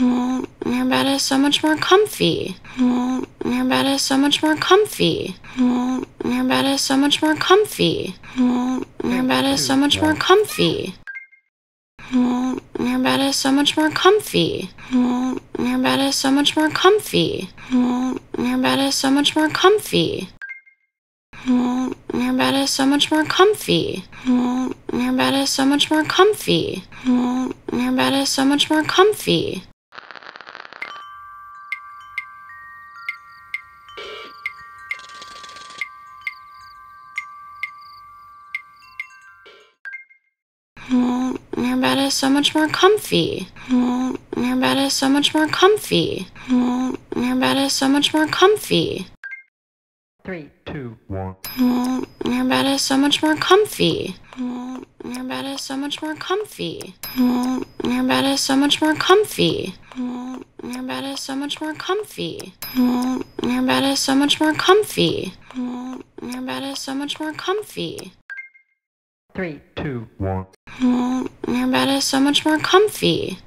Oh, your bed is so much more comfy. Oh, your bed is so much more comfy. Oh, your bed is so much more comfy. Oh, your bed is so much more comfy. Oh, your bed is so much more comfy. Oh, your bed is so much more comfy. Oh, your bed is so much more comfy. Oh, your bed is so much more comfy. Oh, your bed is so much more comfy. Oh, your bed is so much more comfy. Oh, your bed is so much more comfy. Oh, your bed is so much more comfy. Oh, your bed is so much more comfy. 3, 2, 1. Oh, your bed is so much more comfy. Oh, your bed is so much more comfy. Oh, your bed is so much more comfy. Oh, your bed is so much more comfy. Oh, your bed is so much more comfy. Oh, your bed is so much more comfy. 3, 2, 1. Oh, your bed is so much more comfy.